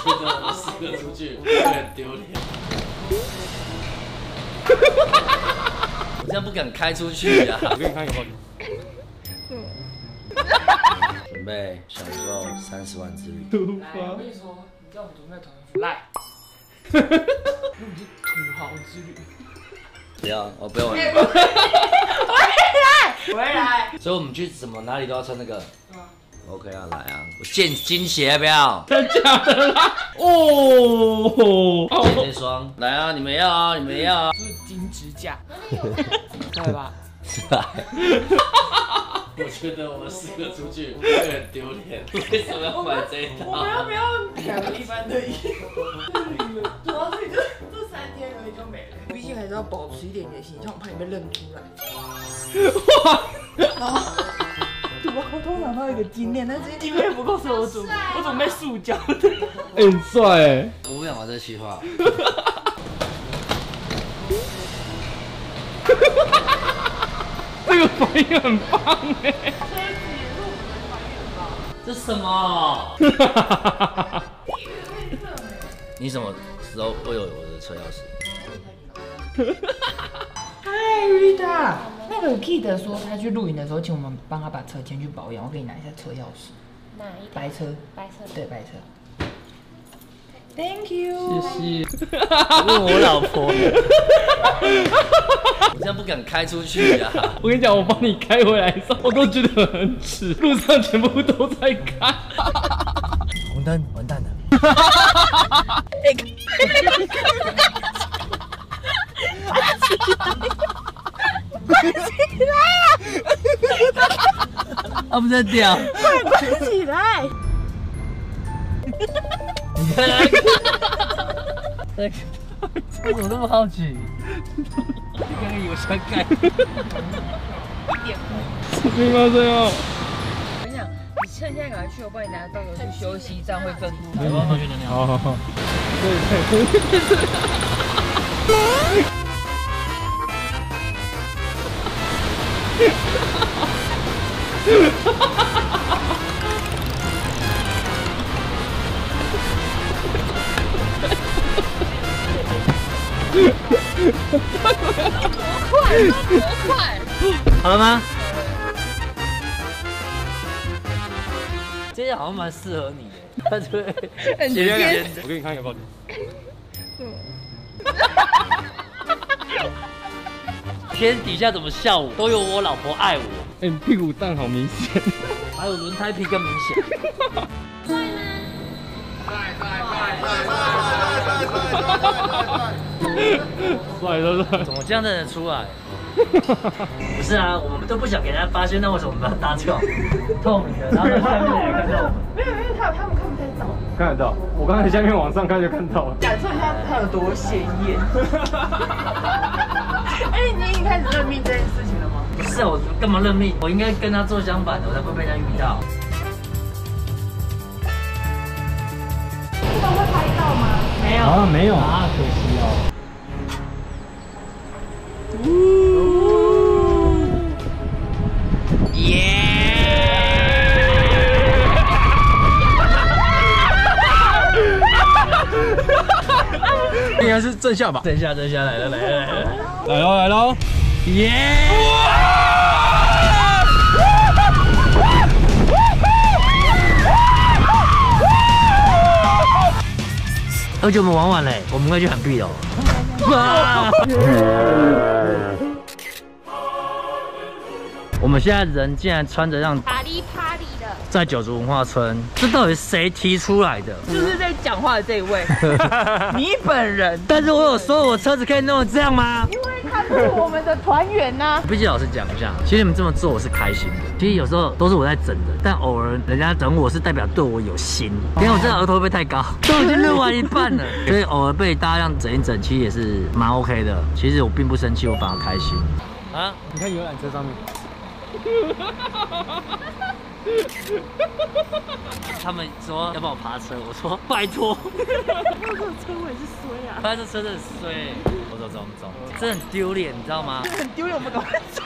真的我四个出去，会很丢脸。我现在不敢开出去呀、啊。我给你看一个画面。准备享受30万之旅。我跟你说，你知道我们准备团来。哈哈哈哈那我们是土豪之旅。不要，我不要玩。回来。所以我们去什么哪里都要穿那个。 OK 啊，来啊！我献金鞋不要，真的假的啦？哦，那双来啊！你们要啊，你们要啊！是金指甲，对吧？是吧？我觉得我们四个出去会很丢脸，为什么要买这一套？我们要不要两个一般的衣服？主要是这3天而已就没了，毕竟还是要保持一点你的形象，我怕你被认出来。哇！ 我通常到一个金链，但是金链不够，所以我准备塑胶的。哎、欸，很帅哎、欸！我不想玩这企划。这个反应很棒哎、欸！这什么？你什么时候会有我的车钥匙？嗨 ，Rita。 那个 Kid 说他去露营的时候，请我们帮他把车牵去保养。我给你拿一下车钥匙，哪一台？白车，白车，对，白车。Thank you， 谢谢。问我老婆，我现在不敢开出去呀、啊。我跟你讲，我帮你开回来的时候，我都觉得很耻，路上全部都在开。红灯，完蛋了。关起来啊！啊，不是掉，快关起来！我怎么那么好奇？你刚刚有想改？一点不。对吗？对吗？我跟你讲，你趁现在赶快去，我帮你拿豆油去休息，这样会更好。好好好，好好好。对对。 多快！好了吗？这件好像蛮适合你的，对，很贴。我给你看一个抱枕。天底下怎么笑我，都有我老婆爱我。 哎、欸，你屁股蛋好明显，还有轮胎皮更明显。快快！怎么这样才能出来？不是啊，我们都不想给人家发现，那为什么我们要搭掉？透明的，然后下面也看到我们。没有，他们看不太到。看得到，我刚才下面往上看就看到了。感受一下它有多鲜艳。哎，你已经开始认命这件事情了吗？ 不是、啊、我干嘛认命？我应该跟他做相反的，我才不会被人家遇到。这个会拍到吗？没有啊，没有啊，可惜哦。耶！应该是正下吧？正下，来喽！ 耶！而且我们玩完了，我们会去喊壁楼。我们现在人竟然穿着让啪哩的，在九族文化村，这到底谁提出来的？就是在讲话的这一位，你本人。但是我有说我车子可以弄成这样吗？ 是我们的团员呐。必须老实讲一下，其实你们这么做我是开心的。其实有时候都是我在整人，但偶尔人家整我是代表对我有心。因为我这额头会不会太高？都已经录完一半了，所以偶尔被大家这样整一整，其实也是蛮 OK 的。其实我并不生气，我反而开心。啊，你看游览车上面，他们说要帮我爬车，我说拜托。那这车尾是衰啊！反正这车真的是衰。 走，这很丢脸，你知道吗？很丢脸，我们赶快走。